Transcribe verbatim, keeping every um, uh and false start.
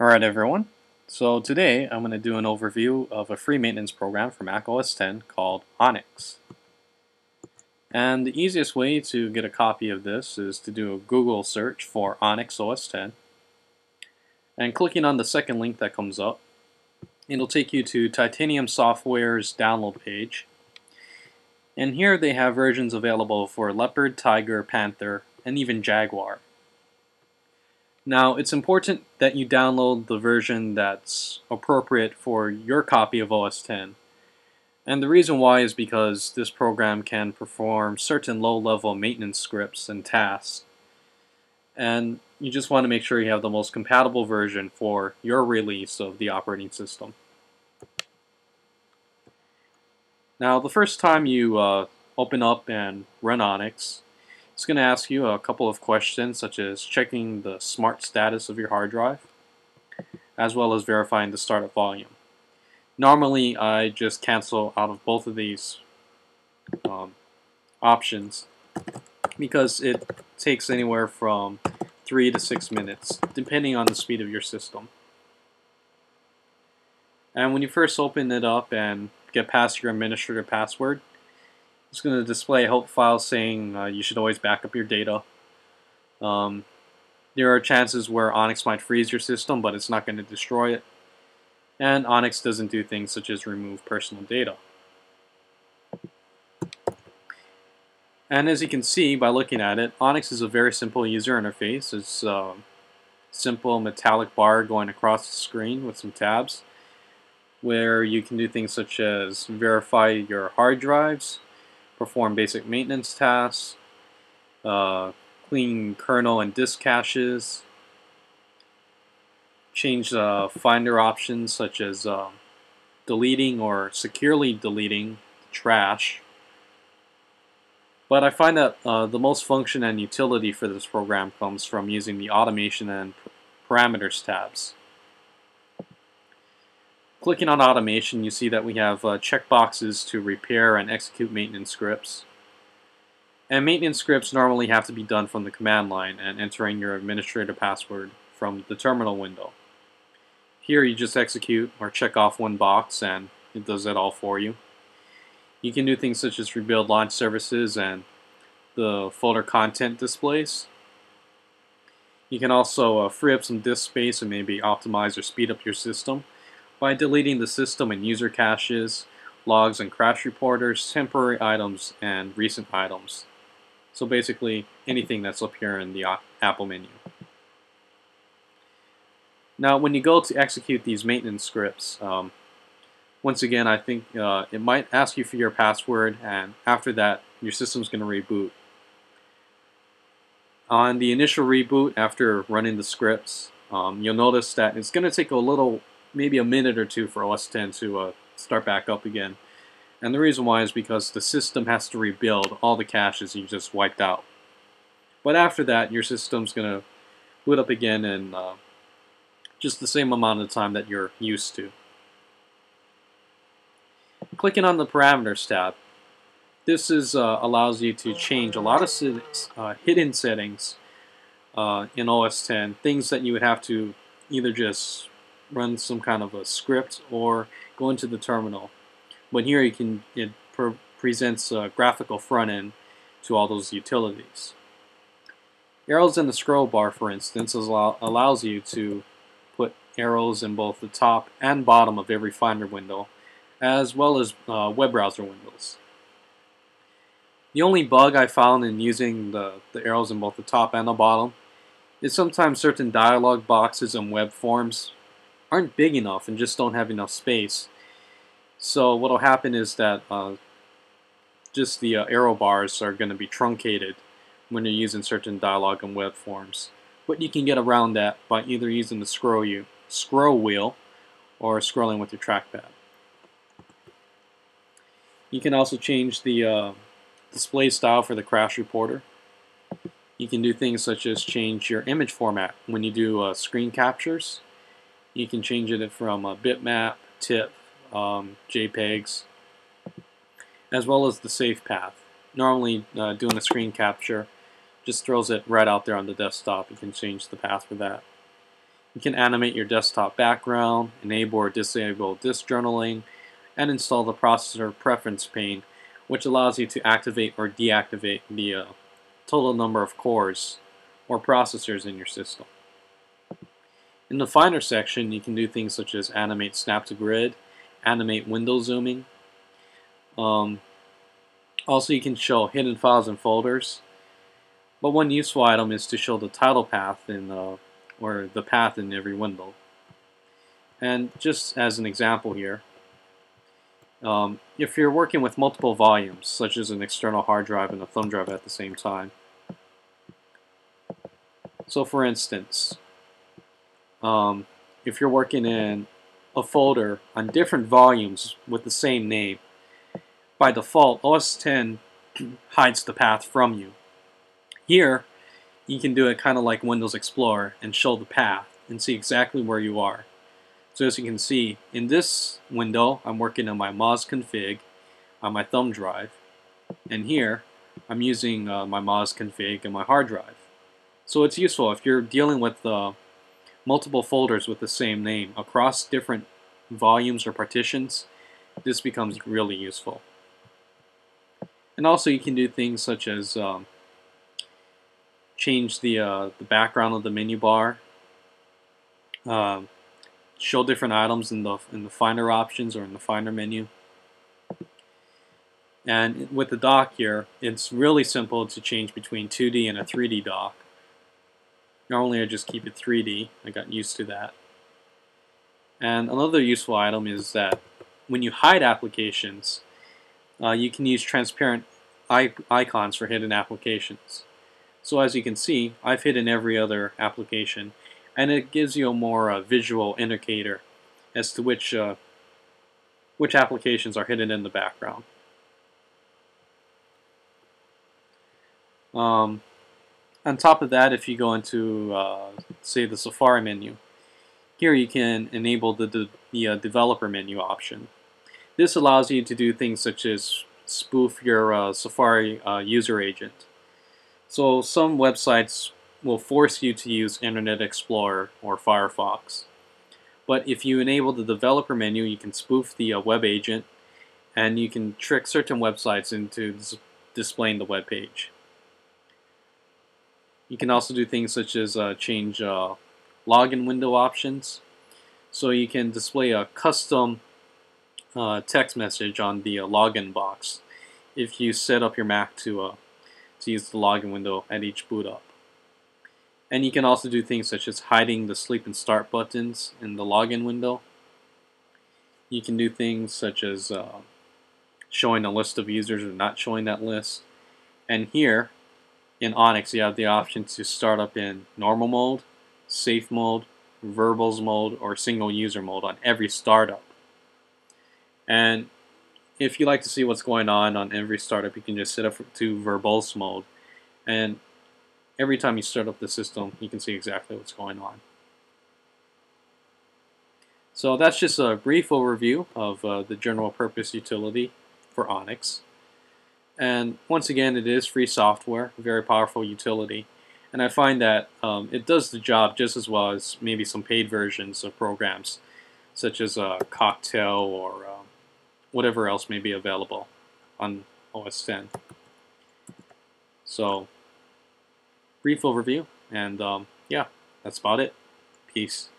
Alright everyone, so today I'm going to do an overview of a free maintenance program for Mac O S ten called Onyx. And the easiest way to get a copy of this is to do a Google search for Onyx O S ten. And clicking on the second link that comes up, it'll take you to Titanium Software's download page. And here they have versions available for Leopard, Tiger, Panther, and even Jaguar. Now, it's important that you download the version that's appropriate for your copy of O S ten. And the reason why is because this program can perform certain low-level maintenance scripts and tasks. And you just want to make sure you have the most compatible version for your release of the operating system. Now, the first time you uh, open up and run Onyx, it's going to ask you a couple of questions, such as checking the smart status of your hard drive, as well as verifying the startup volume. Normally, I just cancel out of both of these um, options because it takes anywhere from three to six minutes, depending on the speed of your system. And when you first open it up and get past your administrator password, it's going to display a help file saying uh, you should always back up your data. Um, there are chances where Onyx might freeze your system, but it's not going to destroy it. And Onyx doesn't do things such as remove personal data. And as you can see by looking at it, Onyx is a very simple user interface. It's a uh, simple metallic bar going across the screen with some tabs, where you can do things such as verify your hard drives, perform basic maintenance tasks, uh, clean kernel and disk caches, change uh, Finder options such as uh, deleting or securely deleting trash. But I find that uh, the most function and utility for this program comes from using the automation and parameters tabs. Clicking on automation, you see that we have uh, checkboxes to repair and execute maintenance scripts. And maintenance scripts normally have to be done from the command line and entering your administrator password from the terminal window. Here you just execute or check off one box and it does that all for you. You can do things such as rebuild launch services and the folder content displays. You can also uh, free up some disk space and maybe optimize or speed up your system by deleting the system and user caches, logs and crash reporters, temporary items, and recent items. So basically anything that's up here in the Apple menu. Now when you go to execute these maintenance scripts, um, once again I think uh, it might ask you for your password, and after that your system's going to reboot. On the initial reboot after running the scripts, um, you'll notice that it's going to take a little maybe a minute or two for O S ten to uh, start back up again. And the reason why is because the system has to rebuild all the caches you just wiped out. But after that, your system's going to boot up again in uh, just the same amount of time that you're used to. Clicking on the Parameters tab, this is uh, allows you to change a lot of settings, uh, hidden settings uh, in O S ten, things that you would have to either just run some kind of a script or go into the terminal. But here you can, it pre presents a graphical front end to all those utilities. Arrows in the scroll bar, for instance, allow, allows you to put arrows in both the top and bottom of every Finder window, as well as uh, web browser windows. The only bug I found in using the, the arrows in both the top and the bottom is sometimes certain dialog boxes and web forms aren't big enough and just don't have enough space. So what will happen is that uh, just the uh, arrow bars are going to be truncated when you're using certain dialog and web forms. But you can get around that by either using the scroll, you, scroll wheel or scrolling with your trackpad. You can also change the uh, display style for the crash reporter. You can do things such as change your image format when you do uh, screen captures. You can change it from a bitmap, TIFF, um, JPEGs, as well as the save path. Normally, uh, doing a screen capture just throws it right out there on the desktop. You can change the path for that. You can animate your desktop background, enable or disable disk journaling, and install the processor preference pane, which allows you to activate or deactivate the uh, total number of cores or processors in your system. In the finer section, you can do things such as animate snap to grid, animate window zooming. Um, also, you can show hidden files and folders. But one useful item is to show the title path in uh, or the path in every window. And just as an example here, um, if you're working with multiple volumes, such as an external hard drive and a thumb drive at the same time. So for instance, Um, if you're working in a folder on different volumes with the same name, by default, O S ten hides the path from you. Here, you can do it kind of like Windows Explorer and show the path and see exactly where you are. So as you can see, in this window, I'm working on my M O S config on my thumb drive, and here, I'm using uh, my M O S config and my hard drive. So it's useful if you're dealing with uh, multiple folders with the same name across different volumes or partitions. This becomes really useful. And also you can do things such as um, change the, uh, the background of the menu bar, uh, show different items in the, in the Finder options or in the Finder menu. And with the dock here, it's really simple to change between two D and a three D dock. Normally I just keep it three D, I got used to that. And another useful item is that when you hide applications, uh, you can use transparent icons for hidden applications. So as you can see, I've hidden every other application, and it gives you a more uh, visual indicator as to which, uh, which applications are hidden in the background. Um, On top of that, if you go into, uh, say, the Safari menu, here you can enable the, de the uh, developer menu option. This allows you to do things such as spoof your uh, Safari uh, user agent. So some websites will force you to use Internet Explorer or Firefox. But if you enable the developer menu, you can spoof the uh, web agent, and you can trick certain websites into dis displaying the web page. You can also do things such as uh, change uh, login window options. So you can display a custom uh, text message on the uh, login box if you set up your Mac to, uh, to use the login window at each boot up. And you can also do things such as hiding the sleep and start buttons in the login window. You can do things such as uh, showing a list of users or not showing that list. And here, in Onyx, you have the option to start up in normal mode, safe mode, verbose mode, or single user mode on every startup. And if you like to see what's going on on every startup, you can just set up to verbose mode. And every time you start up the system, you can see exactly what's going on. So that's just a brief overview of uh, the general purpose utility for Onyx. And once again, it is free software, a very powerful utility. And I find that um, it does the job just as well as maybe some paid versions of programs, such as uh, Cocktail or um, whatever else may be available on O S ten. So, brief overview, and um, yeah, that's about it. Peace.